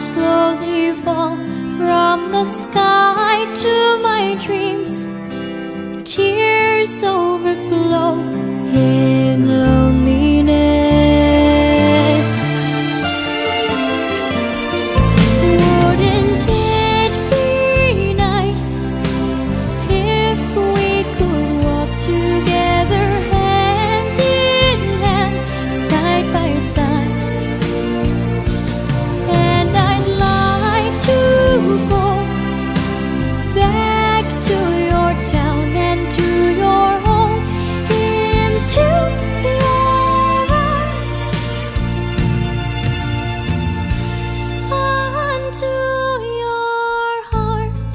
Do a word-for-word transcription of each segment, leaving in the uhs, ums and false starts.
slowly fall from the sky to my dreams. Tears overflow in loneliness. Wouldn't it be nice if we could walk together, hand in hand, side by side? And I'd like to go back to your town and to your home, into your arms, onto your heart.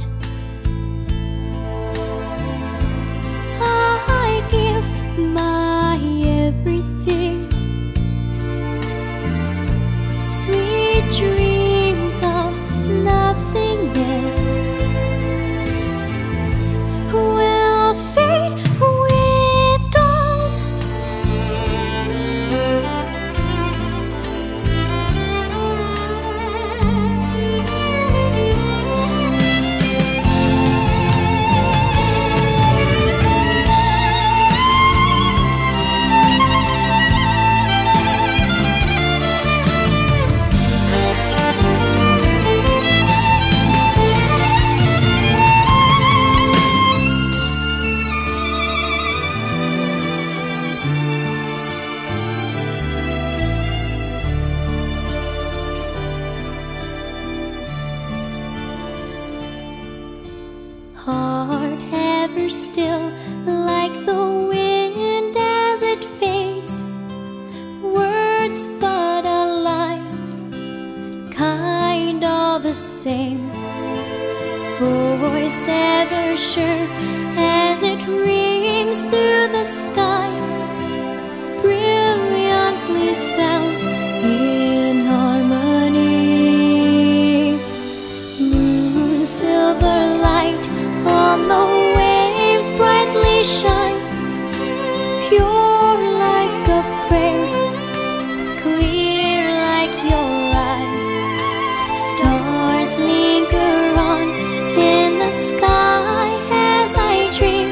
I give my everything. Sweet dreams of nothingness will fade with dawn. Heart ever still, like the wind as it fades. Words but a lie, kind all the same. Voice ever sure as it rings through the sky, brilliantly sound in harmony. Moon silver light on the waves brightly shine, pure like a prayer, clear like your eyes. Stars linger on in the sky as I dream.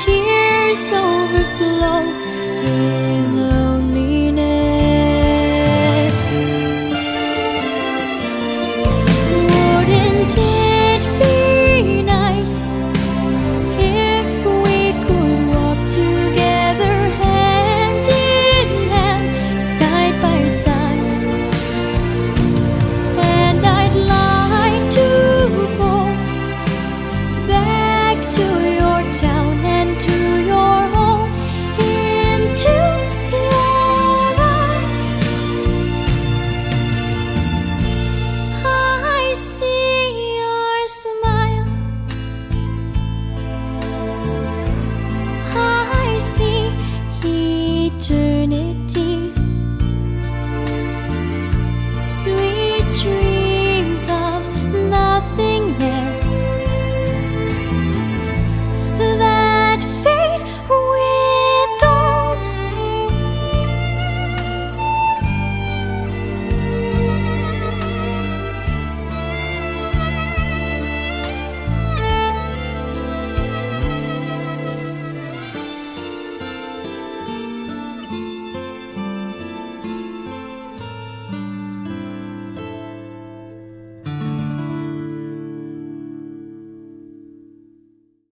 Tears overflow in loneliness. Wouldn't it to